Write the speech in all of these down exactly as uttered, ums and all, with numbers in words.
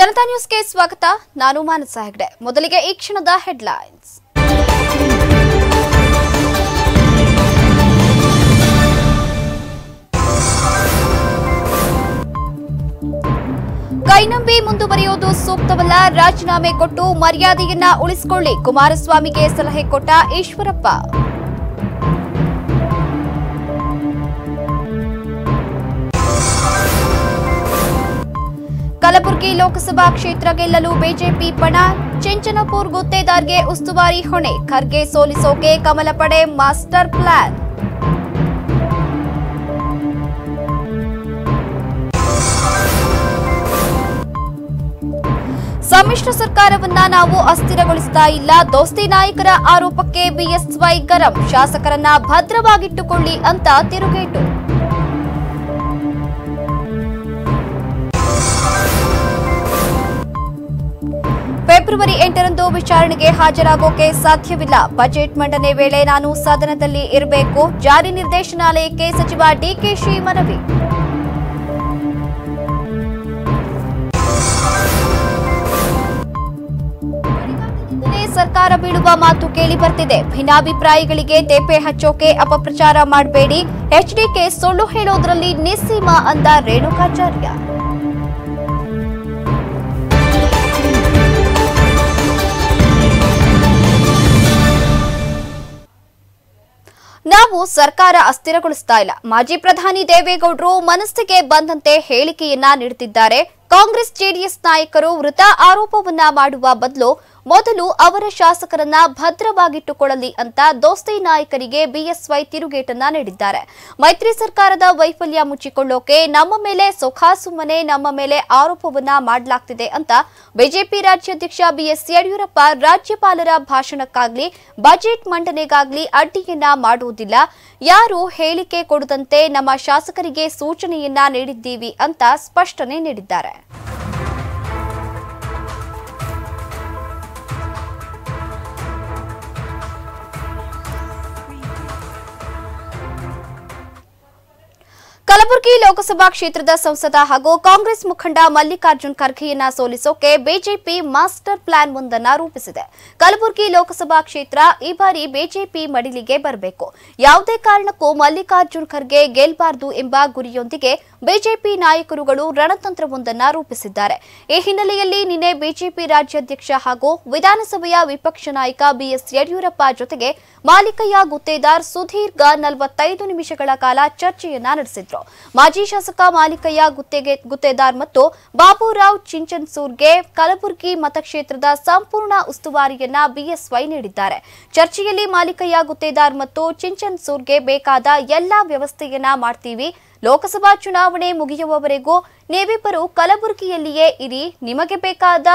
ಜನತಾ ನ್ಯೂಸ್ಗೆ ಸ್ವಾಗತ. ನಾನು ಮಾನಸ ಹೆಗ್ಡೆ. ಮೊದಲಿಗೆ ಈ ಕ್ಷಣದ ಹೆಡ್ಲೈನ್ಸ್. ಕೈನಂಬಿ ಮುಂದುವರಿಯೋದು ಸೂಕ್ತವಲ್ಲ, ರಾಜೀನಾಮೆ ಕೊಟ್ಟು ಮರ್ಯಾದೆಯನ್ನ ಉಳಿಸಿಕೊಳ್ಳಿ, ಕುಮಾರಸ್ವಾಮಿಗೆ ಸಲಹೆ ಕೊಟ್ಟ ಈಶ್ವರಪ್ಪ. ಕಲಬುರಗಿ ಲೋಕಸಭಾ ಕ್ಷೇತ್ರ ಗೆಲ್ಲಲು ಬಿಜೆಪಿ ಪಣ, ಚಿಂಚನಪುರ್ ಗುತ್ತೇದಾರ್ಗೆ ಉಸ್ತುವಾರಿ ಹೊಣೆ, ಖರ್ಗೆ ಸೋಲಿಸೋಕೆ ಕಮಲ ಪಡೆ ಮಾಸ್ಟರ್ ಪ್ಲಾನ್. ಸಮ್ಮಿಶ್ರ ಸರ್ಕಾರವನ್ನ ನಾವು ಅಸ್ಥಿರಗೊಳಿಸ್ತಾ ಇಲ್ಲ, ದೋಸ್ತಿ ನಾಯಕರ ಆರೋಪಕ್ಕೆ ಬಿಎಸ್ವೈ ಗರಂ, ಶಾಸಕರನ್ನ ಭದ್ರವಾಗಿಟ್ಟುಕೊಳ್ಳಿ ಅಂತ ತಿರುಗೇಟು. ಫೆಬ್ರವರಿ ಎಂಟರಂದು ವಿಚಾರಣೆಗೆ ಹಾಜರಾಗೋಕೆ ಸಾಧ್ಯವಿಲ್ಲ, ಬಜೆಟ್ ಮಂಡನೆ ವೇಳೆ ನಾನು ಸದನದಲ್ಲಿ ಇರಬೇಕು, ಜಾರಿ ನಿರ್ದೇಶನಾಲಯಕ್ಕೆ ಸಚಿವ ಡಿಕೆಶಿ ಮನವಿ. ಸರ್ಕಾರ ಬೀಳುವ ಮಾತು ಕೇಳಿ ಬರ್ತಿದೆ, ಭಿನ್ನಾಭಿಪ್ರಾಯಗಳಿಗೆ ತೇಪೆ ಹಚ್ಚೋಕೆ ಅಪಪ್ರಚಾರ ಮಾಡಬೇಡಿ, ಎಚ್ಡಿಕೆ ಸುಳ್ಳು ಹೇಳೋದ್ರಲ್ಲಿ ನಿಸ್ಸೀಮ ಅಂದ ರೇಣುಕಾಚಾರ್ಯ. ನಾವು ಸರ್ಕಾರ ಅಸ್ಥಿರಗೊಳಿಸ್ತಾ ಇಲ್ಲ, ಮಾಜಿ ಪ್ರಧಾನಿ ದೇವೇಗೌಡರು ಮನಸ್ಸಿಗೆ ಬಂದಂತೆ ಹೇಳಿಕೆಯನ್ನ ನೀಡುತ್ತಿದ್ದಾರೆ. ಕಾಂಗ್ರೆಸ್ ಜೆಡಿಎಸ್ ನಾಯಕರು ವೃಥಾ ಆರೋಪವನ್ನ ಮಾಡುವ ಬದಲು ಮೊದಲು ಅವರ ಶಾಸಕರನ್ನ ಭದ್ರವಾಗಿಟ್ಟುಕೊಳ್ಳಲಿ ಅಂತ ದೋಸ್ತಿ ನಾಯಕರಿಗೆ ಬಿಎಸ್ವೈ ತಿರುಗೇಟನ್ನ ನೀಡಿದ್ದಾರೆ. ಮೈತ್ರಿ ಸರ್ಕಾರದ ವೈಫಲ್ಯ ಮುಚ್ಚಿಕೊಳ್ಳೋಕೆ ನಮ್ಮ ಮೇಲೆ ಸುಖಾಸುಮ್ಮನೆ ನಮ್ಮ ಮೇಲೆ ಆರೋಪವನ್ನ ಮಾಡಲಾಗ್ತಿದೆ ಅಂತ ಬಿಜೆಪಿ ರಾಜ್ಯಾಧ್ಯಕ್ಷ ಬಿಎಸ್ ಯಡಿಯೂರಪ್ಪ ರಾಜ್ಯಪಾಲರ ಭಾಷಣಕ್ಕಾಗ್ಲಿ ಬಜೆಟ್ ಮಂಡನೆಗಾಗ್ಲಿ ಅಡ್ಡಿಯನ್ನ ಮಾಡುವುದಿಲ್ಲ, ಯಾರು ಹೇಳಿಕೆ ಕೊಡದಂತೆ ನಮ್ಮ ಶಾಸಕರಿಗೆ ಸೂಚನೆಯನ್ನ ನೀಡಿದ್ದೀವಿ ಅಂತ ಸ್ಪಷ್ಟನೆ ನೀಡಿದ್ದಾರೆ. ಕಲಬುರಗಿ ಲೋಕಸಭಾ ಕ್ಷೇತ್ರದ ಸಂಸದ ಹಾಗೂ ಕಾಂಗ್ರೆಸ್ ಮುಖಂಡ ಮಲ್ಲಿಕಾರ್ಜುನ್ ಖರ್ಗೆಯನ್ನ ಸೋಲಿಸೋಕೆ ಬಿಜೆಪಿ ಮಾಸ್ಟರ್ ಪ್ಲಾನ್ ಒಂದನ್ನು ರೂಪಿಸಿದೆ. ಕಲಬುರಗಿ ಲೋಕಸಭಾ ಕ್ಷೇತ್ರ ಈ ಬಾರಿ ಬಿಜೆಪಿ ಮಡಿಲಿಗೆ ಬರಬೇಕು, ಯಾವುದೇ ಕಾರಣಕ್ಕೂ ಮಲ್ಲಿಕಾರ್ಜುನ್ ಖರ್ಗೆ ಗೆಲ್ಲಬಾರದು ಎಂಬ ಗುರಿಯೊಂದಿಗೆ ಬಿಜೆಪಿ ನಾಯಕರುಗಳು ರಣತಂತ್ರವೊಂದನ್ನು ರೂಪಿಸಿದ್ದಾರೆ. ಈ ಹಿನ್ನೆಲೆಯಲ್ಲಿ ನಿನ್ನೆ ಬಿಜೆಪಿ ರಾಜ್ಯಾಧ್ಯಕ್ಷ ಹಾಗೂ ವಿಧಾನಸಭೆಯ ವಿಪಕ್ಷ ನಾಯಕ ಬಿಎಸ್ ಯಡಿಯೂರಪ್ಪ ಜೊತೆಗೆ ಮಾಲಿಕಯ್ಯ ಗುತ್ತೇದಾರ್ ಸುದೀರ್ಘ ನಲವತ್ತೈದು ನಿಮಿಷಗಳ ಕಾಲ ಚರ್ಚೆಯನ್ನ ನಡೆಸಿದರು. ಮಾಜಿ ಶಾಸಕ ಮಾಲಿಕಯ್ಯ ಗುತ್ತೇಗೆ ಗುತ್ತೇದಾರ್ ಮತ್ತು ಬಾಬುರಾವ್ ಚಿಂಚನಸೂರ್ಗೆ ಕಲಬುರಗಿ ಮತಕ್ಷೇತ್ರದ ಸಂಪೂರ್ಣ ಉಸ್ತುವಾರಿಯನ್ನ ಬಿಎಸ್ವೈ ನೀಡಿದ್ದಾರೆ. ಚರ್ಚೆಯಲ್ಲಿ ಮಾಲಿಕಯ್ಯ ಗುತ್ತೇದಾರ್ ಮತ್ತು ಚಿಂಚನಸೂರ್ಗೆ ಬೇಕಾದ ಎಲ್ಲಾ ವ್ಯವಸ್ಥೆಯನ್ನ ಮಾಡ್ತೀವಿ, ಲೋಕಸಭಾ ಚುನಾವಣೆ ಮುಗಿಯುವವರೆಗೂ ನೀವಿಬ್ಬರು ಕಲಬುರಗಿಯಲ್ಲಿಯೇ ಇರಿ, ನಿಮಗೆ ಬೇಕಾದ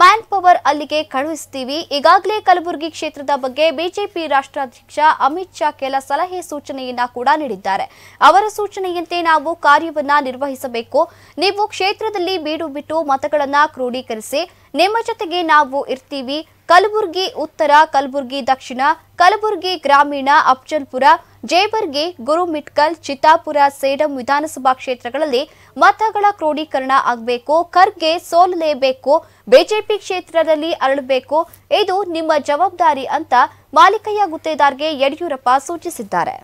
ಮ್ಯಾನ್ ಪವರ್ ಅಲ್ಲಿಗೆ ಕಳುಹಿಸ್ತೀವಿ. ಈಗಾಗಲೇ ಕಲಬುರಗಿ ಕ್ಷೇತ್ರದ ಬಗ್ಗೆ ಬಿಜೆಪಿ ರಾಷ್ಟ್ರಾಧ್ಯಕ್ಷ ಅಮಿತ್ ಶಾ ಕೆಲ ಸಲಹೆ ಸೂಚನೆಯನ್ನ ಕೂಡ ನೀಡಿದ್ದಾರೆ. ಅವರ ಸೂಚನೆಯಂತೆ ನಾವು ಕಾರ್ಯವನ್ನ ನಿರ್ವಹಿಸಬೇಕು, ನೀವು ಕ್ಷೇತ್ರದಲ್ಲಿ ಬೀಡು ಬಿಟ್ಟು ಮತಗಳನ್ನ ಕ್ರೋಢೀಕರಿಸಿ, ನಿಮ್ಮ ಜೊತೆಗೆ ನಾವು ಇರ್ತೀವಿ. ಕಲಬುರಗಿ ಉತ್ತರ, ಕಲಬುರಗಿ ದಕ್ಷಿಣ, ಕಲಬುರಗಿ ಗ್ರಾಮೀಣ, ಅಫಜಲ್ಪುರ, ಜೇಬರ್ಗಿ, ಗುರುಮಿಟ್ಕಲ್, ಚಿತ್ತಾಪುರ, ಸೇಡಂ ವಿಧಾನಸಭಾ ಕ್ಷೇತ್ರಗಳಲ್ಲಿ ಮತಗಳ ಕ್ರೋಢೀಕರಣ ಆಗಬೇಕು, ಖರ್ಗೆ ಸೋಲಲೇಬೇಕು, ಬಿಜೆಪಿ ಕ್ಷೇತ್ರದಲ್ಲಿ ಅರಳಬೇಕು, ಇದು ನಿಮ್ಮ ಜವಾಬ್ದಾರಿ ಅಂತ ಮಾಲಿಕಯ್ಯ ಗುತ್ತೇದಾರ್ಗೆ ಯಡಿಯೂರಪ್ಪ ಸೂಚಿಸಿದ್ದಾರೆ.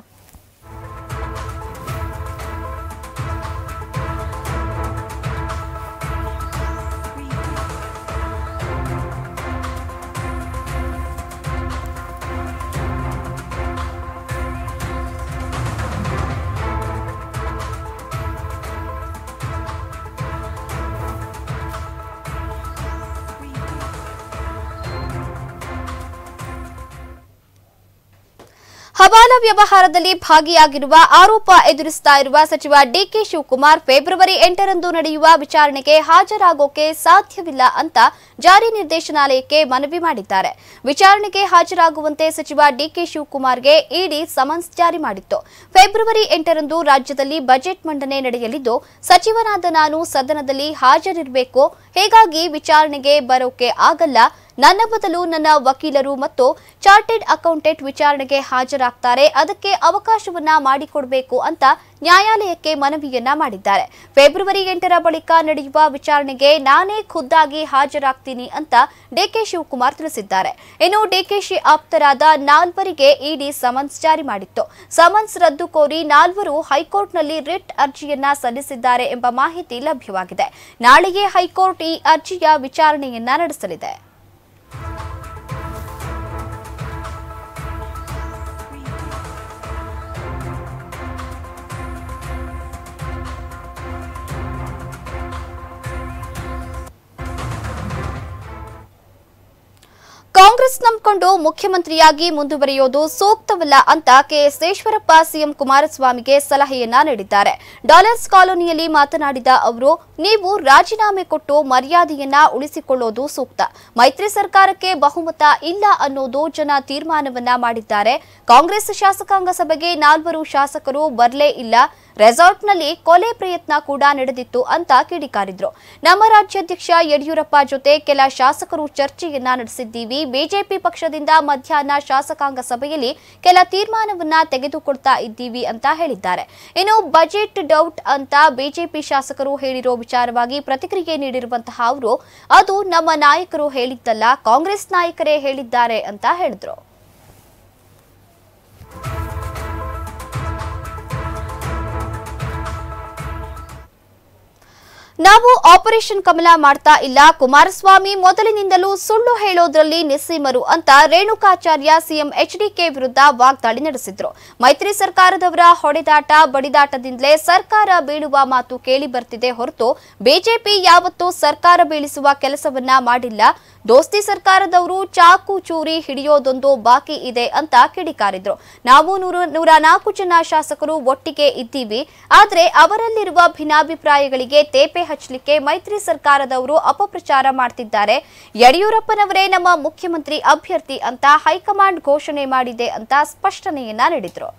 ಹವಾಲಾ ವ್ಯವಹಾರದಲ್ಲಿ ಭಾಗಿಯಾಗಿರುವ ಆರೋಪ ಎದುರಿಸ್ತಾ ಇರುವ ಸಚಿವ ಡಿಕೆ ಶಿವಕುಮಾರ್ ಫೆಬ್ರವರಿ ಎಂಟರಂದು ನಡೆಯುವ ವಿಚಾರಣೆಗೆ ಹಾಜರಾಗೋಕೆ ಸಾಧ್ಯವಿಲ್ಲ ಅಂತ ಜಾರಿ ನಿರ್ದೇಶನಾಲಯಕ್ಕೆ ಮನವಿ ಮಾಡಿದ್ದಾರೆ. ವಿಚಾರಣೆಗೆ ಹಾಜರಾಗುವಂತೆ ಸಚಿವ ಡಿಕೆ ಶಿವಕುಮಾರ್ಗೆ ಇಡಿ ಸಮನ್ಸ್ ಜಾರಿ ಮಾಡಿತ್ತು. ಫೆಬ್ರವರಿ ಎಂಟರಂದು ರಾಜ್ಯದಲ್ಲಿ ಬಜೆಟ್ ಮಂಡನೆ ನಡೆಯಲಿದ್ದು, ಸಚಿವನಾದ ನಾನು ಸದನದಲ್ಲಿ ಹಾಜರಿರಬೇಕು, ಹೀಗಾಗಿ ವಿಚಾರಣೆಗೆ ಬರೋಕೆ ಆಗಲ್ಲ, ನನ್ನ ಬದಲು ನನ್ನ ವಕೀಲರು ಮತ್ತು ಚಾರ್ಟೆಡ್ ಅಕೌಂಟೆಂಟ್ ವಿಚಾರಣೆಗೆ ಹಾಜರಾಗುತ್ತಾರೆ, ಅದಕ್ಕೆ ಅವಕಾಶವನ್ನ ಮಾಡಿಕೊಡಬೇಕು ಅಂತ ನ್ಯಾಯಾಲಯಕ್ಕೆ ಮನವಿಯನ್ನ ಮಾಡಿದ್ದಾರೆ. ಫೆಬ್ರವರಿ ಎಂಟರ ಬಳಿಕ ನಡೆಯುವ ವಿಚಾರಣೆಗೆ ನಾನೇ ಖುದ್ದಾಗಿ ಹಾಜರಾಗ್ತೀನಿ ಅಂತ ಡಿಕೆ ಶಿವಕುಮಾರ್ ತಿಳಿಸಿದ್ದಾರೆ. ಇನ್ನು ಡಿಕೆಶಿ ಆಪ್ತರಾದ ನಾಲ್ವರಿಗೆ ಇಡಿ ಸಮನ್ಸ್ ಜಾರಿ ಮಾಡಿತ್ತು. ಸಮನ್ಸ್ ರದ್ದು ಕೋರಿ ನಾಲ್ವರು ಹೈಕೋರ್ಟ್ನಲ್ಲಿ ರಿಟ್ ಅರ್ಜಿಯನ್ನ ಸಲ್ಲಿಸಿದ್ದಾರೆ ಎಂಬ ಮಾಹಿತಿ ಲಭ್ಯವಾಗಿದೆ. ನಾಳೆಯೇ ಹೈಕೋರ್ಟ್ ಈ ಅರ್ಜಿಯ ವಿಚಾರಣೆಯನ್ನ ನಡೆಸಲಿದೆ. ಕಾಂಗ್ರೆಸ್ ನಂಬಿಕೊಂಡು ಮುಖ್ಯಮಂತ್ರಿಯಾಗಿ ಮುಂದುವರಿಯೋದು ಸೂಕ್ತವಲ್ಲ ಅಂತ ಕೆಎಸ್ ಈಶ್ವರಪ್ಪ ಸಿಎಂ ಕುಮಾರಸ್ವಾಮಿಗೆ ಸಲಹೆಯನ್ನ ನೀಡಿದ್ದಾರೆ. ಡಾಲರ್ಸ್ ಕಾಲೋನಿಯಲ್ಲಿ ಮಾತನಾಡಿದ ಅವರು, ನೀವು ರಾಜೀನಾಮೆ ಕೊಟ್ಟು ಮರ್ಯಾದೆಯನ್ನ ಉಳಿಸಿಕೊಳ್ಳೋದು ಸೂಕ್ತ. ಮೈತ್ರಿ ಸರ್ಕಾರಕ್ಕೆ ಬಹುಮತ ಇಲ್ಲ ಅನ್ನೋದು ಜನ ತೀರ್ಮಾನವನ್ನ ಮಾಡಿದ್ದಾರೆ. ಕಾಂಗ್ರೆಸ್ ಶಾಸಕಾಂಗ ಸಭೆಗೆ ನಾಲ್ವರು ಶಾಸಕರು ಬರಲೇ ಇಲ್ಲ. ರೆಸಾರ್ಟ್ನಲ್ಲಿ ಕೊಲೆ ಪ್ರಯತ್ನ ಕೂಡ ನಡೆದಿತ್ತು ಅಂತ ಕಿಡಿಕಾರಿದ್ರು. ನಮ್ಮ ರಾಜ್ಯಾಧ್ಯಕ್ಷ ಯಡಿಯೂರಪ್ಪ ಜೊತೆ ಕೆಲ ಶಾಸಕರು ಚರ್ಚೆಯನ್ನ ನಡೆಸಿದ್ದೀವಿ. ಬಿಜೆಪಿ ಪಕ್ಷದಿಂದ ಮಧ್ಯಾಹ್ನ ಶಾಸಕಾಂಗ ಸಭೆಯಲ್ಲಿ ಕೆಲ ತೀರ್ಮಾನವನ್ನ ತೆಗೆದುಕೊಳ್ತಾ ಇದ್ದೀವಿ ಅಂತ ಹೇಳಿದ್ದಾರೆ. ಇನ್ನು ಬಜೆಟ್ ಡೌಟ್ ಅಂತ ಬಿಜೆಪಿ ಶಾಸಕರು ಹೇಳಿರೋ ವಿಚಾರವಾಗಿ ಪ್ರತಿಕ್ರಿಯೆ ನೀಡಿರುವಂತಹ ಅವರು, ಅದು ನಮ್ಮ ನಾಯಕರು ಹೇಳಿದ್ದಲ್ಲ, ಕಾಂಗ್ರೆಸ್ ನಾಯಕರೇ ಹೇಳಿದ್ದಾರೆ ಅಂತ ಹೇಳಿದ್ರು. ನಾವು ಆಪರೇಷನ್ ಕಮಲ ಮಾಡ್ತಾ ಇಲ್ಲ, ಕುಮಾರಸ್ವಾಮಿ ಮೊದಲಿನಿಂದಲೂ ಸುಳ್ಳು ಹೇಳೋದ್ರಲ್ಲಿ ನಿಸ್ಸೀಮರು ಅಂತ ರೇಣುಕಾಚಾರ್ಯ ಸಿಎಂ ಎಚ್ಡಿಕೆ ವಿರುದ್ಧ ವಾಗ್ದಾಳಿ ನಡೆಸಿದ್ರು. ಮೈತ್ರಿ ಸರ್ಕಾರದವರ ಹೊಡೆದಾಟ ಬಡಿದಾಟದಿಂದಲೇ ಸರ್ಕಾರ ಬೀಳುವ ಮಾತು ಕೇಳಿ ಬರ್ತಿದೆ ಹೊರತು ಬಿಜೆಪಿ ಯಾವತ್ತೂ ಸರ್ಕಾರ ಬೀಳಿಸುವ ಕೆಲಸವನ್ನ ಮಾಡಿಲ್ಲ. ದೋಸ್ತಿ ಸರ್ಕಾರದವರು ಚಾಕು ಚೂರಿ ಹಿಡಿಯೋದೊಂದು ಬಾಕಿ ಇದೆ ಅಂತ ಕಿಡಿಕಾರಿದ್ರು. ನಾವು ನೂರ ನಾಲ್ಕು ಜನ ಶಾಸಕರು ಒಟ್ಟಿಗೆ ಇದ್ದೀವಿ, ಆದರೆ ಅವರಲ್ಲಿರುವ ಭಿನ್ನಾಭಿಪ್ರಾಯಗಳಿಗೆ ತೇಪೆ ಹಚ್ಚಲಿಕ್ಕೆ ಮೈತ್ರಿ ಸರ್ಕಾರದವರು ಅಪಪ್ರಚಾರ ಮಾಡ್ತಿದ್ದಾರೆ. ಯಡಿಯೂರಪ್ಪನವರೇ ನಮ್ಮ ಮುಖ್ಯಮಂತ್ರಿ ಅಭ್ಯರ್ಥಿ ಅಂತ ಹೈಕಮಾಂಡ್ ಘೋಷಣೆ ಮಾಡಿದೆ ಅಂತ ಸ್ಪಷ್ಟನೆಯನ್ನ ನೀಡಿದ್ರು.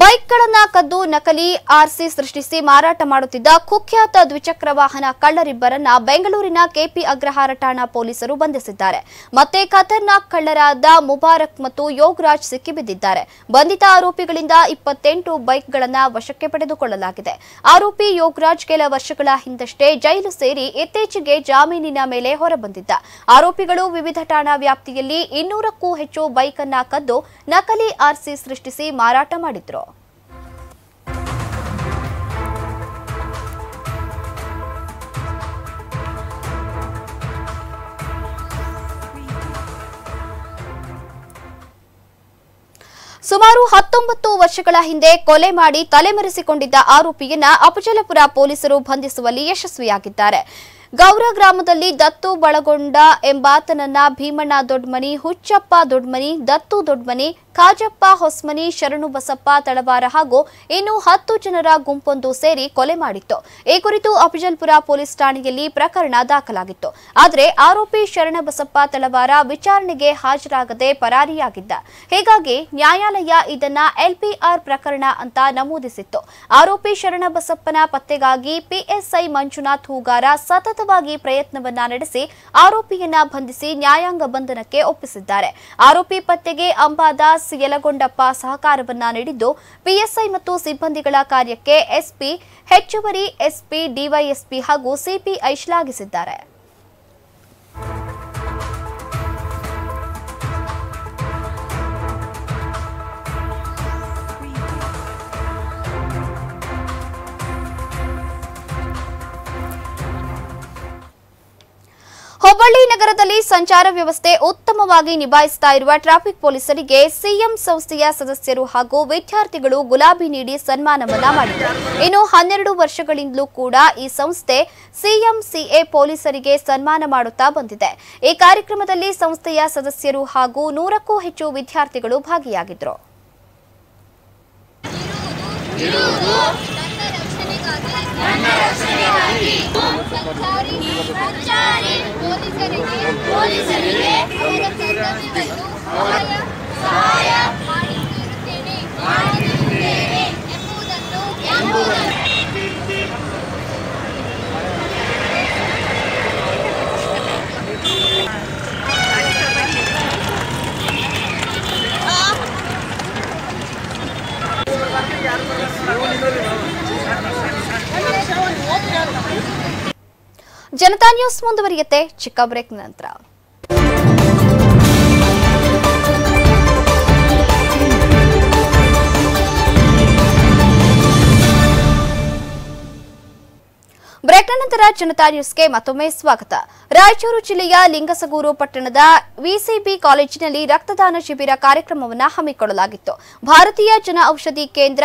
ಬೈಕ್ಗಳನ್ನ ಕದ್ದು ನಕಲಿ ಆರ್ಸಿ ಸೃಷ್ಟಿಸಿ ಮಾರಾಟ ಮಾಡುತ್ತಿದ್ದ ಕುಖ್ಯಾತ ದ್ವಿಚಕ್ರ ವಾಹನ ಕಳ್ಳರಿಬ್ಬರನ್ನ ಬೆಂಗಳೂರಿನ ಕೆಪಿ ಅಗ್ರಹಾರ ಠಾಣಾ ಪೊಲೀಸರು ಬಂಧಿಸಿದ್ದಾರೆ. ಮತ್ತೆ ಖತರ್ನಾಕ್ ಕಳ್ಳರಾದ ಮುಬಾರಕ್ ಮತ್ತು ಯೋಗರಾಜ್ ಸಿಕ್ಕಿಬಿದ್ದಿದ್ದಾರೆ. ಬಂಧಿತ ಆರೋಪಿಗಳಿಂದ ಇಪ್ಪತ್ತೆಂಟು ಬೈಕ್ಗಳನ್ನ ವಶಕ್ಕೆ ಪಡೆದುಕೊಳ್ಳಲಾಗಿದೆ. ಆರೋಪಿ ಯೋಗರಾಜ್ ಕೆಲ ವರ್ಷಗಳ ಹಿಂದಷ್ಟೇ ಜೈಲು ಸೇರಿ ಇತ್ತೀಚೆಗೆ ಜಾಮೀನಿನ ಮೇಲೆ ಹೊರಬಂದಿದ್ದ. ಆರೋಪಿಗಳು ವಿವಿಧ ಠಾಣಾ ವ್ಯಾಪ್ತಿಯಲ್ಲಿ ಇನ್ನೂರಕ್ಕೂ ಹೆಚ್ಚು ಬೈಕ್ ಅನ್ನ ಕದ್ದು ನಕಲಿ ಆರ್ಸಿ ಸೃಷ್ಟಿಸಿ ಮಾರಾಟ ಮಾಡಿದ್ರು. ಸುಮಾರು ಹತ್ತೊಂಬತ್ತು ವರ್ಷಗಳ ಹಿಂದೆ ಕೊಲೆ ಮಾಡಿ ತಲೆಮರೆಸಿಕೊಂಡಿದ್ದ ಆರೋಪಿಯನ್ನ ಅಫಜಲಪುರ ಪೊಲೀಸರು ಬಂಧಿಸುವಲ್ಲಿ ಯಶಸ್ವಿಯಾಗಿದ್ದಾರೆ. ಗೌರ ಗ್ರಾಮದಲ್ಲಿ ದತ್ತು ಬಳಗೊಂಡ ಎಂಬಾತನನ್ನ ಭೀಮಣ್ಣ ದೊಡ್ಮನಿ, ಹುಚ್ಚಪ್ಪ ದೊಡ್ಮನಿ, ದತ್ತು ದೊಡ್ಮನಿ, ಖಾಜಪ್ಪ ಹೊಸ್ಮನಿ, ಶರಣು ಬಸಪ್ಪ ತಳವಾರ ಹಾಗೂ ಇನ್ನು ಹತ್ತು ಜನರ ಗುಂಪೊಂದು ಸೇರಿ ಕೊಲೆ ಮಾಡಿತ್ತು. ಈ ಕುರಿತು ಅಫಜಲ್ಪುರ ಪೊಲೀಸ್ ಠಾಣೆಯಲ್ಲಿ ಪ್ರಕರಣ ದಾಖಲಾಗಿತ್ತು. ಆದರೆ ಆರೋಪಿ ಶರಣಬಸಪ್ಪ ತಳವಾರ ವಿಚಾರಣೆಗೆ ಹಾಜರಾಗದೆ ಪರಾರಿಯಾಗಿದ್ದ. ಹೀಗಾಗಿ ನ್ಯಾಯಾಲಯ ಇದನ್ನ ಎಲ್ಪಿಆರ್ ಪ್ರಕರಣ ಅಂತ ನಮೂದಿಸಿತ್ತು. ಆರೋಪಿ ಶರಣಬಸಪ್ಪನ ಪತ್ತೆಗಾಗಿ ಪಿಎಸ್ಐ ಮಂಜುನಾಥ್ ಹೂಗಾರ ಸತತವಾಗಿ ಪ್ರಯತ್ನವನ್ನ ನಡೆಸಿ ಆರೋಪಿಯನ್ನ ಬಂಧಿಸಿ ನ್ಯಾಯಾಂಗ ಬಂಧನಕ್ಕೆ ಒಪ್ಪಿಸಿದ್ದಾರೆ. ಆರೋಪಿ ಪತ್ತೆಗೆ ಅಂಬಾದಾಸ್ ಯಲಗೊಂಡಪ್ಪ ಸಹಕಾರವನ್ನ ನೀಡಿದ್ದು, ಪಿಎಸ್ಐ ಮತ್ತು ಸಿಬ್ಬಂದಿಗಳ ಕಾರ್ಯಕ್ಕೆ ಎಸ್ಪಿ, ಹೆಚ್ಚುವರಿ ಎಸ್ಪಿ, ಡಿವೈಎಸ್ಪಿ ಹಾಗೂ ಸಿಪಿಐ ಶ್ಲಾಘಿಸಿದ್ದಾರೆ. ಹುಬ್ಬಳ್ಳಿ ನಗರದಲ್ಲಿ ಸಂಚಾರ ವ್ಯವಸ್ಥೆ ಉತ್ತಮವಾಗಿ ನಿಭಾಯಿಸ್ತಾ ಇರುವ ಟ್ರಾಫಿಕ್ ಪೊಲೀಸರಿಗೆ ಸಿಎಂ ಸಂಸ್ಥೆಯ ಸದಸ್ಯರು ಹಾಗೂ ವಿದ್ಯಾರ್ಥಿಗಳು ಗುಲಾಬಿ ನೀಡಿ ಸನ್ಮಾನವನ್ನ ಮಾಡಿದರು. ಇನ್ನು ಹನ್ನೆರಡು ವರ್ಷಗಳಿಂದಲೂ ಕೂಡ ಈ ಸಂಸ್ಥೆ ಸಿಎಂಸಿಎ ಪೊಲೀಸರಿಗೆ ಸನ್ಮಾನ ಮಾಡುತ್ತಾ ಬಂದಿದೆ. ಈ ಕಾರ್ಯಕ್ರಮದಲ್ಲಿ ಸಂಸ್ಥೆಯ ಸದಸ್ಯರು ಹಾಗೂ ನೂರಕ್ಕೂ ಹೆಚ್ಚು ವಿದ್ಯಾರ್ಥಿಗಳು ಭಾಗಿಯಾಗಿದ್ದರು. ಜನತಾ ನ್ಯೂಸ್ ಮುಂದುವರಿಯುತ್ತೆ. ಚಿಕ್ಕ ಬ್ರೇಕ್ ನಂತರ ಬ್ರೇಕ್ ನಂತರ ಜನತಾ ನ್ಯೂಸ್ಗೆ ಮತ್ತೊಮ್ಮೆ ಸ್ವಾಗತ. ರಾಯಚೂರು ಜಿಲ್ಲೆಯ ಲಿಂಗಸಗೂರು ಪಟ್ಟಣದ ವಿಸಿಬಿ ಕಾಲೇಜಿನಲ್ಲಿ ರಕ್ತದಾನ ಶಿಬಿರ ಕಾರ್ಯಕ್ರಮವನ್ನು ಹಮ್ಮಿಕೊಳ್ಳಲಾಗಿತ್ತು. ಭಾರತೀಯ ಜನ ಔಷಧಿ ಕೇಂದ್ರ,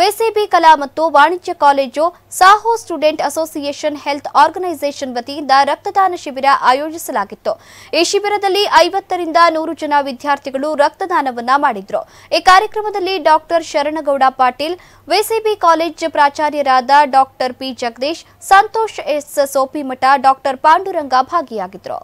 ವಿಸಿಬಿ ಕಲಾ ಮತ್ತು ವಾಣಿಜ್ಯ ಕಾಲೇಜು, ಸಾಹೋ ಸ್ಟೂಡೆಂಟ್ ಅಸೋಸಿಯೇಷನ್ ಹೆಲ್ತ್ ಆರ್ಗನೈಸೇಷನ್ ವತಿಯಿಂದ ರಕ್ತದಾನ ಶಿಬಿರ ಆಯೋಜಿಸಲಾಗಿತ್ತು. ಈ ಶಿಬಿರದಲ್ಲಿ ಐವತ್ತರಿಂದ ನೂರು ಜನ ವಿದ್ಯಾರ್ಥಿಗಳು ರಕ್ತದಾನವನ್ನು ಮಾಡಿದ್ರು. ಈ ಕಾರ್ಯಕ್ರಮದಲ್ಲಿ doctor Sharanagouda Patil, VCB college ಪ್ರಾಚಾರ್ಯರಾದ doctor P Jagadish, Santosh S Sopimath, doctor Panduranga ಭಾಗಿಯಾಗಿದ್ದರು.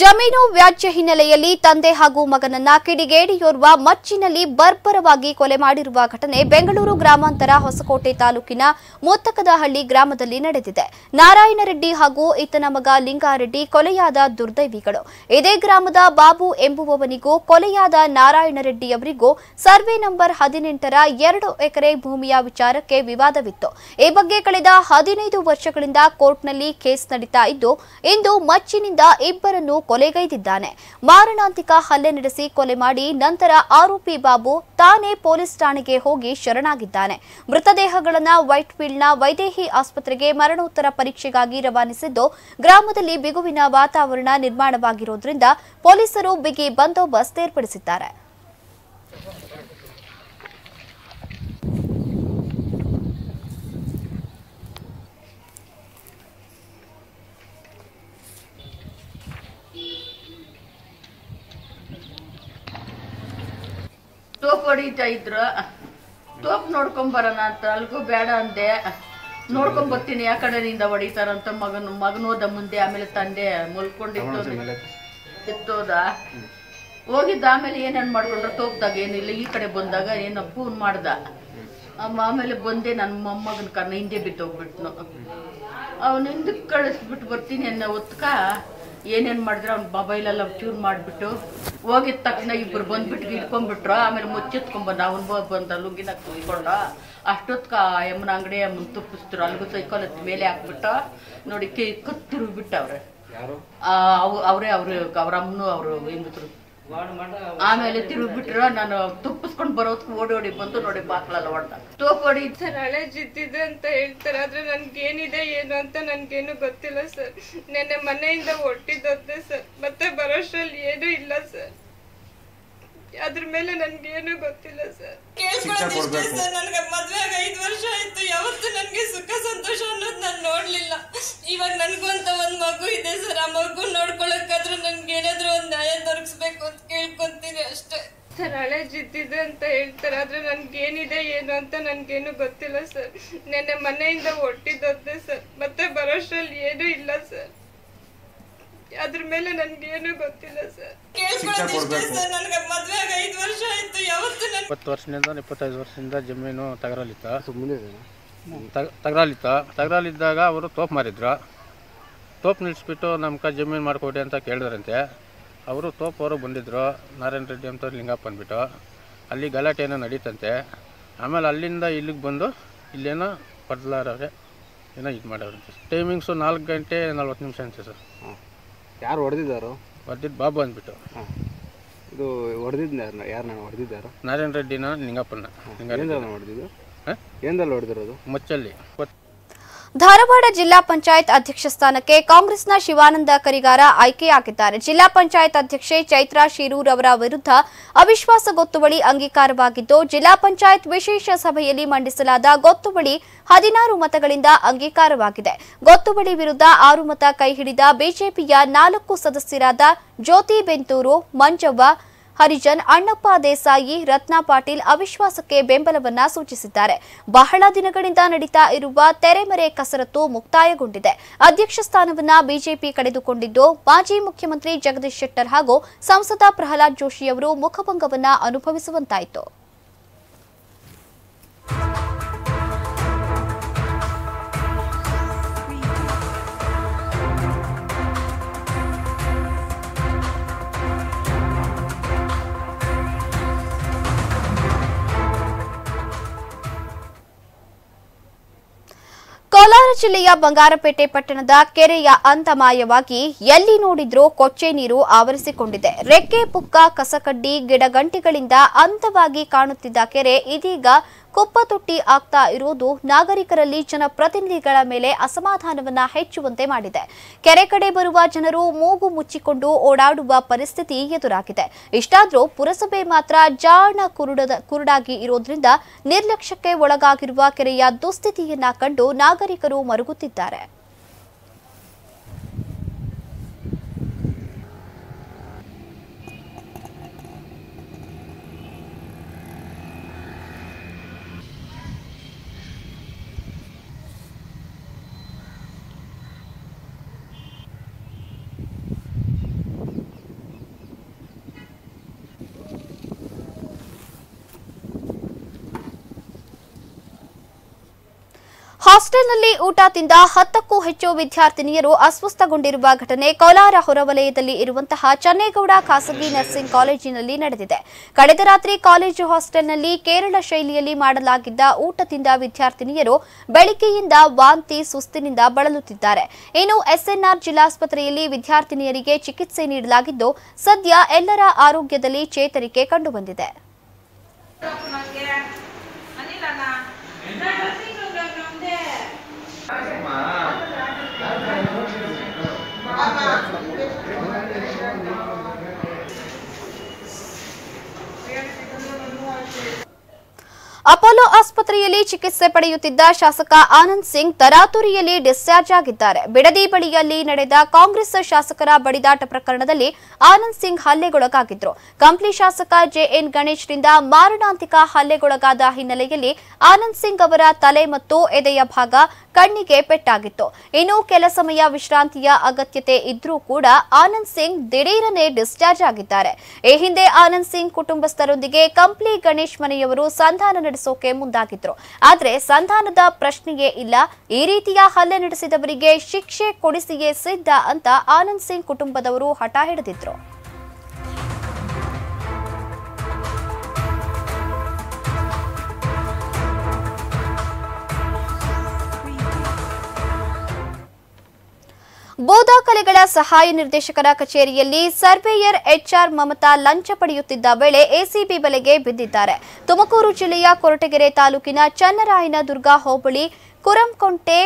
ಜಮೀನು ವ್ಯಾಜ್ಯ ಹಿನ್ನೆಲೆಯಲ್ಲಿ ತಂದೆ ಹಾಗೂ ಮಗನನ್ನ ಕಿಡಿಗೇಡಿಯೋರ್ವ ಮಚ್ಚಿನಲ್ಲಿ ಬರ್ಬರವಾಗಿ ಕೊಲೆ ಮಾಡಿರುವ ಘಟನೆ ಬೆಂಗಳೂರು ಗ್ರಾಮಾಂತರ ಹೊಸಕೋಟೆ ತಾಲೂಕಿನ ಮೂತಕದಹಳ್ಳಿ ಗ್ರಾಮದಲ್ಲಿ ನಡೆದಿದೆ. ನಾರಾಯಣರೆಡ್ಡಿ ಹಾಗೂ ಈತನ ಮಗ ಲಿಂಗಾರೆಡ್ಡಿ ಕೊಲೆಯಾದ ದುರ್ದೈವಿಗಳು. ಇದೇ ಗ್ರಾಮದ ಬಾಬು ಎಂಬುವವನಿಗೂ ಕೊಲೆಯಾದ ನಾರಾಯಣರೆಡ್ಡಿಯವರಿಗೂ ಸರ್ವೆ ನಂಬರ್ ಹದಿನೆಂಟರ ಎರಡು ಎಕರೆ ಭೂಮಿಯ ವಿಚಾರಕ್ಕೆ ವಿವಾದವಿತ್ತು. ಈ ಬಗ್ಗೆ ಕಳೆದ ಹದಿನೈದು ವರ್ಷಗಳಿಂದ ಕೋರ್ಟ್ನಲ್ಲಿ ಕೇಸ್ ನಡೀತಾ ಇದ್ದು, ಇಂದು ಮಚ್ಚಿನಿಂದ ಇಬ್ಬರನ್ನು ಕೊಲೆಗೈದಿದ್ದಾನೆ. ಮಾರಣಾಂತಿಕ ಹಲ್ಲೆ ನಡೆಸಿ ಕೊಲೆ ಮಾಡಿ ನಂತರ ಆರೋಪಿ ಬಾಬು ತಾನೇ ಪೊಲೀಸ್ ಠಾಣೆಗೆ ಹೋಗಿ ಶರಣಾಗಿದ್ದಾನೆ. ಮೃತದೇಹಗಳನ್ನು ವೈಟ್ಫೀಲ್ಡ್ನ ವೈದೇಹಿ ಆಸ್ಪತ್ರೆಗೆ ಮರಣೋತ್ತರ ಪರೀಕ್ಷೆಗಾಗಿ ರವಾನಿಸಿದ್ದು, ಗ್ರಾಮದಲ್ಲಿ ಬಿಗುವಿನ ವಾತಾವರಣ ನಿರ್ಮಾಣವಾಗಿರುವುದರಿಂದ ಪೊಲೀಸರು ಬಿಗಿ ಬಂದೋಬಸ್ತ್ ಏರ್ಪಡಿಸಿದ್ದಾರೆ. ತೋಪ್ ಹೊಡೀತಾ ಇದ್ರು. ತೋಪ್ ನೋಡ್ಕೊಂಬರೋಣ ಅಂತ ಅಲ್ಗೂ ಬೇಡ ಅಂದೆ. ನೋಡ್ಕೊಂಬರ್ತೀನಿ ಯಾವ ಕಡೆಯಿಂದ ಹೊಡಿತಾರಂತ ಮಗನು ಮಗನೋದ ಮುಂದೆ. ಆಮೇಲೆ ತಂದೆ ಮಲ್ಕೊಂಡಿತ್ತು, ಎತ್ತೋದ ಹೋಗಿದ್ದ. ಆಮೇಲೆ ಏನೇನು ಮಾಡ್ಕೊಂಡ್ರೆ ತೋಪ್ದಾಗ ಏನಿಲ್ಲ. ಈ ಕಡೆ ಬಂದಾಗ ಏನೋ ಫೋನ್ ಮಾಡ್ದ. ಆಮೇಲೆ ಬಂದೆ ನನ್ನ ಮೊಮ್ಮಗನ ಕನ್ನ ಹಿಂದೆ ಬಿಟ್ಟೋಗ್ಬಿಟ್ನು. ಅವನು ಹಿಂದಕ್ಕೆ ಕಳಿಸ್ಬಿಟ್ಟು ಬರ್ತೀನಿ ಅನ್ನೋ ಹೊತ್ಕ ಏನೇನು ಮಾಡಿದ್ರೆ ಅವ್ನು ಮೊಬೈಲೆಲ್ಲ ಟ್ಯೂನ್ ಮಾಡಿಬಿಟ್ಟು ಹೋಗಿದ ತಕ್ಷಣ ಇಬ್ಬರು ಬಂದ್ಬಿಟ್ಟು ಇಟ್ಕೊಂಡ್ಬಿಟ್ರು. ಆಮೇಲೆ ಮುಚ್ಚಿತ್ಕೊಂಡ್ಬಂದ ಅವನು ಬಂದ ಲುಂಗಿನ ಕುಯ್ಕೊಂಡ. ಅಷ್ಟೊತ್ಕ ಯಮ್ಮನ ಅಂಗಡಿ ಅಮ್ಮನ ತುಪ್ಪಿಸ್ತಿರು. ಅಲ್ಲಿಗೂ ಸೈಕೋಲತ್ ಮೇಲೆ ಹಾಕ್ಬಿಟ್ಟು ನೋಡಿ ಕೈ ಕತ್ತಿರುಗ್ಬಿಟ್ಟು ಅವ್ರೆ ಅವರೇ ಅವರು ಅವ್ರ ಅಮ್ಮನು ಅವರು ಹೆಂಗತ್ರು. ಆಮೇಲೆ ತಿರುಗ್ಬಿಟ್ರ ನಾನು ತುಪ್ಪಿಸ್ಕೊಂಡ್ ಬರೋದಕ್ಕೆ ಓಡಿ ಓಡಿ ಬಂದು ನೋಡಿ ಬಾಕ್ಲಲ್ಲ ಹೊಡ್ದ. ತೋಪ್ ಹೊಡಿ ಸರ್ ಹಳೆ ಜಿದ್ದಿದೆ ಅಂತ ಹೇಳ್ತಾರೆ, ಆದ್ರೆ ನನ್ಗೇನಿದೆ ಏನು ಅಂತ ನನ್ಗೇನು ಗೊತ್ತಿಲ್ಲ ಸರ್. ನೆನ್ನೆ ಮನೆಯಿಂದ ಹೊಟ್ಟಿದ್ದೆ ಸರ್, ಮತ್ತೆ ಬರೋಷ್ಟ್ರಲ್ಲಿ ಏನೂ ಇಲ್ಲ ಸರ್. ಅದ್ರ ಮೇಲೆ ನನ್ಗೇನು ಗೊತ್ತಿಲ್ಲ ಸರ್. ನನ್ಗೆ ಮದ್ವೆ ಆಗ ಐದು ವರ್ಷ ಆಯ್ತು, ಯಾವತ್ತು ನನ್ಗೆ ಸುಖ ಸಂತೋಷ ಅನ್ನೋದು ನಾನು ನೋಡ್ಲಿಲ್ಲ. ಇವಾಗ ನನ್ಗೊಂತ ಒಂದ್ ಮಗು ಇದೆ ಸರ್. ಆ ಮಗು ನೋಡ್ಕೊಳಕಾದ್ರೂ ನನ್ಗೆ ಏನಾದ್ರೂ ಒಂದ್ ನ್ಯಾಯ ದೊರಕಿಸ್ಬೇಕು ಅಂತ ಕೇಳ್ಕೊಂತೀನಿ ಅಷ್ಟೇ ಸರ್. ಹಳೆ ಜಿದ್ದಿದೆ ಅಂತ ಹೇಳ್ತಾರೆ, ಆದ್ರೆ ನನ್ಗೇನಿದೆ ಏನು ಅಂತ ನನ್ಗೇನು ಗೊತ್ತಿಲ್ಲ ಸರ್. ನೆನ್ನೆ ಮನೆಯಿಂದ ಹೊಟ್ಟಿದ್ದೆ ಸರ್, ಮತ್ತೆ ಬರೋಷ್ಟ್ರಲ್ಲಿ ಏನೂ ಇಲ್ಲ ಸರ್. ಅದ್ರ ಮೇಲೆ ನನ್ಗೇನು ಗೊತ್ತಿಲ್ಲ ಸರ್. ಇಪ್ಪತ್ತು ವರ್ಷದಿಂದ ಇಪ್ಪತ್ತೈದು ವರ್ಷದಿಂದ ಜಮೀನು ತಗರಲಿತ್ತ ತಗರಲಿತ್ತ ತಗರಲಿದ್ದಾಗ ಅವರು ತೋಪ್ ಮಾರಿದ್ರು. ತೋಪ್ ನಿಲ್ಲಿಸ್ಬಿಟ್ಟು ನಮ್ಗೆ ಜಮೀನು ಮಾಡಿಕೊಡಿ ಅಂತ ಕೇಳಿದ್ರಂತೆ. ಅವರು ತೋಪ್ ಅವರು ಬಂದಿದ್ರು, ನಾರಾಯಣ ರೆಡ್ಡಿ ಅಂತ ಲಿಂಗಪ್ಪ ಅಂದ್ಬಿಟ್ಟು. ಅಲ್ಲಿ ಗಲಾಟೆ ಏನೋ ನಡೀತಂತೆ. ಆಮೇಲೆ ಅಲ್ಲಿಂದ ಇಲ್ಲಿಗೆ ಬಂದು ಇಲ್ಲೇನೋ ಪಡ್ಲಾರವ್ರೆ ಏನೋ ಇದು ಮಾಡೋರಂತೆ. ಟೈಮಿಂಗ್ಸು ನಾಲ್ಕು ಗಂಟೆ ನಲ್ವತ್ತು ನಿಮಿಷ ಅಂತೆ ಸರ್. ಯಾರು ಹೊಡೆದಿದ್ದಾರೋ? ಹೊಡೆದಿದ್ದು ಬಾಬು ಅಂದ್ಬಿಟ್ಟು. ಇದು ಹೊಡೆದಿದ್ದ ಯಾರನ್ನ ಹೊಡೆದಿದ್ದಾರೋ? ನಾರಾಯಣ ರೆಡ್ಡಿನ ಲಿಂಗಪ್ಪನ. ಲಿಂಗಪ್ಪ ಹೊಡೆದಿದ್ದು ಏನಲ್ಲ ಹೊಡೆದಿರೋದು ಮಚ್ಚಲ್ಲಿ. ಧಾರವಾಡ ಜಿಲ್ಲಾ ಪಂಚಾಯತ್ ಅಧ್ಯಕ್ಷ ಸ್ಥಾನಕ್ಕೆ ಕಾಂಗ್ರೆಸ್ನ ಶಿವಾನಂದ ಕರಿಗಾರ ಆಯ್ಕೆಯಾಗಿದ್ದಾರೆ. ಜಿಲ್ಲಾ ಪಂಚಾಯತ್ ಅಧ್ಯಕ್ಷೆ ಚೈತ್ರಾ ಶಿರೂರ್ ಅವರ ವಿರುದ್ಧ ಅವಿಶ್ವಾಸ ಗೊತ್ತುವಳಿ ಅಂಗೀಕಾರವಾಗಿದ್ದು, ಜಿಲ್ಲಾ ಪಂಚಾಯತ್ ವಿಶೇಷ ಸಭೆಯಲ್ಲಿ ಮಂಡಿಸಲಾದ ಗೊತ್ತುವಳಿ ಹದಿನಾರು ಮತಗಳಿಂದ ಅಂಗೀಕಾರವಾಗಿದೆ. ಗೊತ್ತುವಳಿ ವಿರುದ್ಧ ಆರು ಮತ ಕೈಹಿಡಿದ ಬಿಜೆಪಿಯ ನಾಲ್ಕು ಸದಸ್ಯರಾದ ಜ್ಯೋತಿ ಬೆಂತೂರು, ಮಂಜವ್ವ ಹರಿಜನ್, ಅಣ್ಣಪ್ಪ ದೇಸಾಯಿ, ರತ್ನ ಪಾಟೀಲ್ ಅವಿಶ್ವಾಸಕ್ಕೆ ಬೆಂಬಲವನ್ನ ಸೂಚಿಸಿದ್ದಾರೆ. ಬಹಳ ದಿನಗಳಿಂದ ನಡೀತಾ ಇರುವ ತೆರೆಮರೆ ಕಸರತ್ತು ಮುಕ್ತಾಯಗೊಂಡಿದೆ. ಅಧ್ಯಕ್ಷ ಸ್ಥಾನವನ್ನ ಬಿಜೆಪಿ ಕಳೆದುಕೊಂಡಿದ್ದು, ಮಾಜಿ ಮುಖ್ಯಮಂತ್ರಿ ಜಗದೀಶ್ ಶೆಟ್ಟರ್ ಹಾಗೂ ಸಂಸದ ಪ್ರಹ್ಲಾದ್ ಜೋಶಿಯವರು ಮುಖಭಂಗವನ್ನ ಅನುಭವಿಸುವಂತಾಯಿತು. ಕೋಲಾರ ಜಿಲ್ಲೆಯ ಬಂಗಾರಪೇಟೆ ಪಟ್ಟಣದ ಕೆರೆಯ ಅಂತಮಾಯವಾಗಿ ಎಲ್ಲಿ ನೋಡಿದ್ರೂ ಕೊಚ್ಚೆ ನೀರು ಆವರಿಸಿಕೊಂಡಿದೆ. ರೆಕ್ಕೆ, ಪುಕ್ಕ, ಕಸಕಡ್ಡಿ, ಗಿಡಗಂಟಿಗಳಿಂದ ಅಂತವಾಗಿ ಕಾಣುತ್ತಿದ್ದ ಕೆರೆ ಇದೀಗ ಕುಪ್ಪತೊಟ್ಟಿ ಆಗ್ತಾ ಇರುವುದು ನಾಗರಿಕರಲ್ಲಿ ಜನಪ್ರತಿನಿಧಿಗಳ ಮೇಲೆ ಅಸಮಾಧಾನವನ್ನ ಹೆಚ್ಚುವಂತೆ ಮಾಡಿದೆ. ಕೆರೆ ಕಡೆ ಬರುವ ಜನರು ಮೂಗು ಮುಚ್ಚಿಕೊಂಡು ಓಡಾಡುವ ಪರಿಸ್ಥಿತಿ ಎದುರಾಗಿದೆ. ಇಷ್ಟಾದರೂ ಪುರಸಭೆ ಮಾತ್ರ ಜಾಣ ಕುರುಡದ ಕುರುಡಾಗಿ ಇರೋದ್ರಿಂದ ನಿರ್ಲಕ್ಷ್ಯಕ್ಕೆ ಒಳಗಾಗಿರುವ ಕೆರೆಯ ದುಸ್ಥಿತಿಯನ್ನ ಕಂಡು ನಾಗರಿಕರು ಮರುಗುತ್ತಿದ್ದಾರೆ. ಹಾಸ್ಟೆಲ್ನಲ್ಲಿ ಊಟ ತಿಂದ ಹತ್ತಕ್ಕೂ ಹೆಚ್ಚು ವಿದ್ಯಾರ್ಥಿನಿಯರು ಅಸ್ವಸ್ಥಗೊಂಡಿರುವ ಘಟನೆ ಕೋಲಾರ ಹೊರವಲಯದಲ್ಲಿ ಇರುವಂತಹ ಚನ್ನೇಗೌಡ ಖಾಸಗಿ ನರ್ಸಿಂಗ್ ಕಾಲೇಜಿನಲ್ಲಿ ನಡೆದಿದೆ. ಕಳೆದ ರಾತ್ರಿ ಕಾಲೇಜು ಹಾಸ್ಟೆಲ್ನಲ್ಲಿ ಕೇರಳ ಶೈಲಿಯಲ್ಲಿ ಮಾಡಲಾಗಿದ್ದ ಊಟ ತಿಂದ ವಿದ್ಯಾರ್ಥಿನಿಯರು ಬೆಳಿಗ್ಗೆಯಿಂದ ವಾಂತಿ, ಸುಸ್ತಿನಿಂದ ಬಳಲುತ್ತಿದ್ದಾರೆ. ಇನ್ನು ಎಸ್ಎನ್ಆರ್ ಜಿಲ್ಲಾಸ್ಪತ್ರೆಯಲ್ಲಿ ವಿದ್ಯಾರ್ಥಿನಿಯರಿಗೆ ಚಿಕಿತ್ಸೆ ನೀಡಲಾಗಿದ್ದು, ಸದ್ಯ ಎಲ್ಲರ ಆರೋಗ್ಯದಲ್ಲಿ ಚೇತರಿಕೆ ಕಂಡುಬಂದಿದೆ. ಅಪೋಲೋ ಆಸ್ಪತ್ರೆಯಲ್ಲಿ ಚಿಕಿತ್ಸೆ ಪಡೆಯುತ್ತಿದ್ದ ಶಾಸಕ ಆನಂದ್ ಸಿಂಗ್ ತರಾತುರಿಯಲ್ಲಿ ಡಿಸ್ಚಾರ್ಜ್ ಆಗಿದ್ದಾರೆ. ಬಿಡದಿ ಬಳಿಯಲ್ಲಿ ನಡೆದ ಕಾಂಗ್ರೆಸ್ ಶಾಸಕರ ಬಡಿದಾಟ ಪ್ರಕರಣದಲ್ಲಿ ಆನಂದ್ ಸಿಂಗ್ ಹಲ್ಲೆಗೊಳಗಾಗಿದ್ರು. ಕಂಪ್ಲಿ ಶಾಸಕ ಜೆಎನ್ ಗಣೇಶ್ರಿಂದ ಮಾರಣಾಂತಿಕ ಹಲ್ಲೆಗೊಳಗಾದ ಹಿನ್ನೆಲೆಯಲ್ಲಿ ಆನಂದ್ ಸಿಂಗ್ ಅವರ ತಲೆ ಮತ್ತು ಎದೆಯ ಭಾಗ, ಕಣ್ಣಿಗೆ ಪೆಟ್ಟಾಗಿತ್ತು. ಇನ್ನೂ ಕೆಲ ಸಮಯ ವಿಶ್ರಾಂತಿಯ ಅಗತ್ಯತೆ ಇದ್ರೂ ಕೂಡ ಆನಂದ್ ಸಿಂಗ್ ದಿಢೀರನೆ ಡಿಸ್ಚಾರ್ಜ್ ಆಗಿದ್ದಾರೆ. ಈ ಹಿಂದೆ ಆನಂದ್ ಸಿಂಗ್ ಕುಟುಂಬಸ್ಥರೊಂದಿಗೆ ಕಂಪ್ಲಿ ಗಣೇಶ್ ಮನೆಯವರು ಸಂಧಾನ ನಡೆಸೋಕೆ ಮುಂದಾಗಿದ್ರು. ಆದರೆ ಸಂಧಾನದ ಪ್ರಶ್ನೆಯೇ ಇಲ್ಲ. ಈ ರೀತಿಯ ಹಲ್ಲೆ ನಡೆಸಿದವರಿಗೆ ಶಿಕ್ಷೆ ಕೊಡಿಸಿಯೇ ಸಿದ್ಧ ಅಂತ ಆನಂದ್ ಸಿಂಗ್ ಕುಟುಂಬದವರು ಹಠ ಹಿಡಿದಿದ್ರು. ಬೋಧ ಕಲೆಗಳ ಸಹಾಯ ನಿರ್ದೇಶಕರ ಕಚೇರಿಯಲ್ಲಿ ಸರ್ವೇಯರ್ ಎಚ್ಆರ್ ಮಮತಾ ಲಂಚ ಪಡೆಯುತ್ತಿದ್ದ ವೇಳೆ ಎಸಿಬಿ ಬಲೆಗೆ ಬಿದ್ದಿದ್ದಾರೆ. ತುಮಕೂರು ಜಿಲ್ಲೆಯ ಕೊರಟಗೆರೆ ತಾಲೂಕಿನ ಚನ್ನರಾಯನ ದುರ್ಗಾ ಹೋಬಳಿ ಕುರಂಕೊಂಟೆ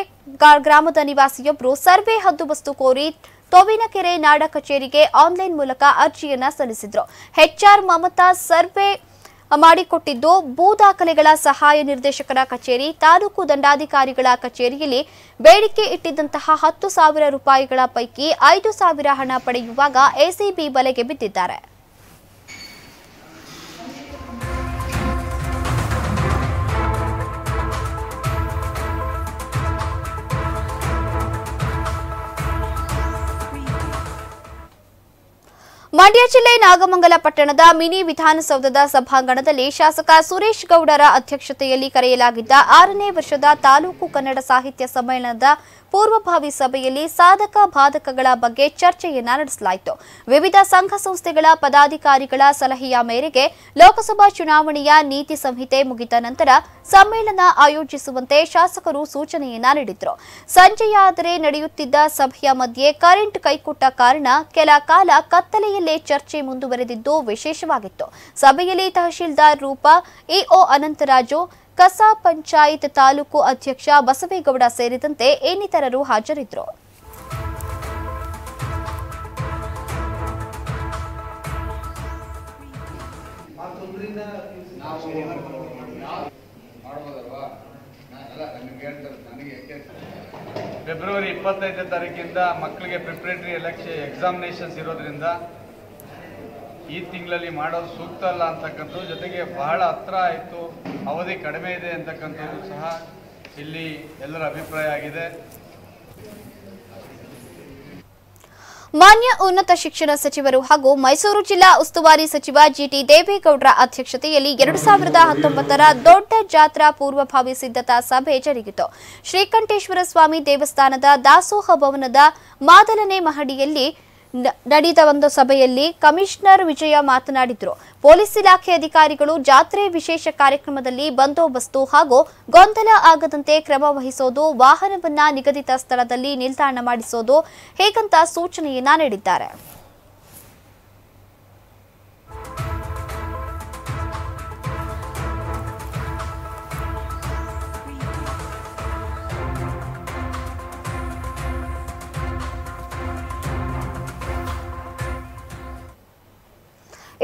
ಗ್ರಾಮದ ನಿವಾಸಿಯೊಬ್ಬರು ಸರ್ವೆ ಹದ್ದುಬಸ್ತು ಕೋರಿ ತೋವಿನಕೆರೆ ನಾಡ ಕಚೇರಿಗೆ ಆನ್ಲೈನ್ ಮೂಲಕ ಅರ್ಜಿಯನ್ನ ಸಲ್ಲಿಸಿದ್ರು. ಎಚ್ಆರ್ ಮಮತಾ ಸರ್ವೆ ಮಾಡಿಕೊಟ್ಟಿದ್ದು ಭೂ ದಾಖಲೆಗಳ ಸಹಾಯ ನಿರ್ದೇಶಕರ ಕಚೇರಿ, ತಾಲೂಕು ದಂಡಾಧಿಕಾರಿಗಳ ಕಚೇರಿಯಲ್ಲಿ ಬೇಡಿಕೆ ಇಟ್ಟಿದ್ದಂತಹ ಹತ್ತು ಸಾವಿರ ರೂಪಾಯಿಗಳ ಪೈಕಿ ಐದು ಸಾವಿರ ಹಣ ಪಡೆಯುವಾಗ ಎಸಿಬಿ ಬಲೆಗೆ ಬಿದ್ದಿದ್ದಾರೆ. ಮಂಡ್ಯ ಜಿಲ್ಲೆ ನಾಗಮಂಗಲ ಪಟ್ಟಣದ ಮಿನಿ ವಿಧಾನಸೌಧದ ಸಭಾಂಗಣದಲ್ಲಿ ಶಾಸಕ ಸುರೇಶ್ ಗೌಡರ ಅಧ್ಯಕ್ಷತೆಯಲ್ಲಿ ಕರೆಯಲಾಗಿದ್ದ ಆರನೇ ವರ್ಷದ ತಾಲೂಕು ಕನ್ನಡ ಸಾಹಿತ್ಯ ಸಮ್ಮೇಳನದ ಪೂರ್ವಭಾವಿ ಸಭೆಯಲ್ಲಿ ಸಾಧಕ ಬಾಧಕಗಳ ಬಗ್ಗೆ ಚರ್ಚೆಯನ್ನ ನಡೆಸಲಾಯಿತು. ವಿವಿಧ ಸಂಘ ಸಂಸ್ಥೆಗಳ ಪದಾಧಿಕಾರಿಗಳ ಸಲಹೆಯ ಮೇರೆಗೆ ಲೋಕಸಭಾ ಚುನಾವಣೆಯ ನೀತಿ ಸಂಹಿತೆ ಮುಗಿದ ನಂತರ ಸಮ್ಮೇಳನ ಆಯೋಜಿಸುವಂತೆ ಶಾಸಕರು ಸೂಚನೆಯನ್ನ ನೀಡಿದ್ರು. ಸಂಜೆಯಾದರೆ ನಡೆಯುತ್ತಿದ್ದ ಸಭೆಯ ಮಧ್ಯೆ ಕರೆಂಟ್ ಕೈಕೊಟ್ಟ ಕಾರಣ ಕೆಲ ಕಾಲ ಕತ್ತಲೆಯಲ್ಲೇ ಚರ್ಚೆ ಮುಂದುವರೆದಿದ್ದು ವಿಶೇಷವಾಗಿತ್ತು. ಸಭೆಯಲ್ಲಿ ತಹಶೀಲ್ದಾರ್ ರೂಪಾ, ಇಒ ಅನಂತರಾಜು, ಕಸ ಪಂಚಾಯತ್ ತಾಲೂಕು ಅಧ್ಯಕ್ಷ ಬಸವೇಗೌಡ ಸೇರಿದಂತೆ ಇನ್ನಿತರರು ಹಾಜರಿದ್ದರು. ಫೆಬ್ರವರಿ ಇಪ್ಪತ್ತೈದನೇ ತಾರೀಕಿನಿಂದ ಮಕ್ಕಳಿಗೆ ಪ್ರಿಪರೇಟರಿ ಎಲೆಕ್ಷನ್ ಎಕ್ಸಾಮಿನೇಷನ್ಸ್ ಇರೋದ್ರಿಂದ ಈ ತಿಂಗಳಲ್ಲಿ ಮಾಡೋದು ಸೂಕ್ತ ಅಲ್ಲ ಅಂತಕ್ಕಂಥದ್ದು, ಜೊತೆಗೆ ಬಹಳ ಹತ್ರ ಆಯಿತು, ಅವಧಿ ಕಡಿಮೆ ಇದೆ ಅಂತಕ್ಕಂಥದ್ದು ಸಹ ಇಲ್ಲಿ ಎಲ್ಲರ ಅಭಿಪ್ರಾಯ ಆಗಿದೆ. ಮಾನ್ಯ ಉನ್ನತ ಶಿಕ್ಷಣ ಸಚಿವರು ಹಾಗೂ ಮೈಸೂರು ಜಿಲ್ಲಾ ಉಸ್ತುವಾರಿ ಸಚಿವ ಜಿಟಿ ದೇವೇಗೌಡರ ಅಧ್ಯಕ್ಷತೆಯಲ್ಲಿ ಎರಡು ಸಾವಿರದ ಹತ್ತೊಂಬತ್ತರ ದೊಡ್ಡ ಜಾತ್ರಾ ಪೂರ್ವಭಾವಿ ಸಿದ್ಧತಾ ಸಭೆ ಜರುಗಿತು. ಶ್ರೀಕಂಠೇಶ್ವರ ಸ್ವಾಮಿ ದೇವಸ್ಥಾನದ ದಾಸೋಹ ಭವನದ ಮೊದಲನೇ ಮಹಡಿಯಲ್ಲಿ ನಡೆದ ಒಂದು ಸಭೆಯಲ್ಲಿ ಕಮಿಷನರ್ ವಿಜಯ ಮಾತನಾಡಿದರು. ಪೊಲೀಸ್ ಇಲಾಖೆ ಅಧಿಕಾರಿಗಳು ಜಾತ್ರೆ ವಿಶೇಷ ಕಾರ್ಯಕ್ರಮದಲ್ಲಿ ಬಂದೋಬಸ್ತು ಹಾಗೂ ಗೊಂದಲ ಆಗದಂತೆ ಕ್ರಮ ವಹಿಸೋದು, ವಾಹನವನ್ನ ನಿಗದಿತ ಸ್ಥಳದಲ್ಲಿ ನಿಲ್ದಾಣ ಮಾಡಿಸೋದು ಹೇಗಂತ ಸೂಚನೆಯನ್ನ ನೀಡಿದ್ದಾರೆ.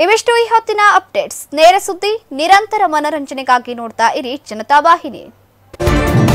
ಇವೆಷ್ಟು ಈ ಹೊತ್ತಿನ ಅಪ್ಡೇಟ್ಸ್. ನೇರ ಸುದ್ದಿ ನಿರಂತರ ಮನರಂಜನೆಗಾಗಿ ನೋಡ್ತಾ ಇರಿ ಜನತಾ ವಾಹಿನಿ.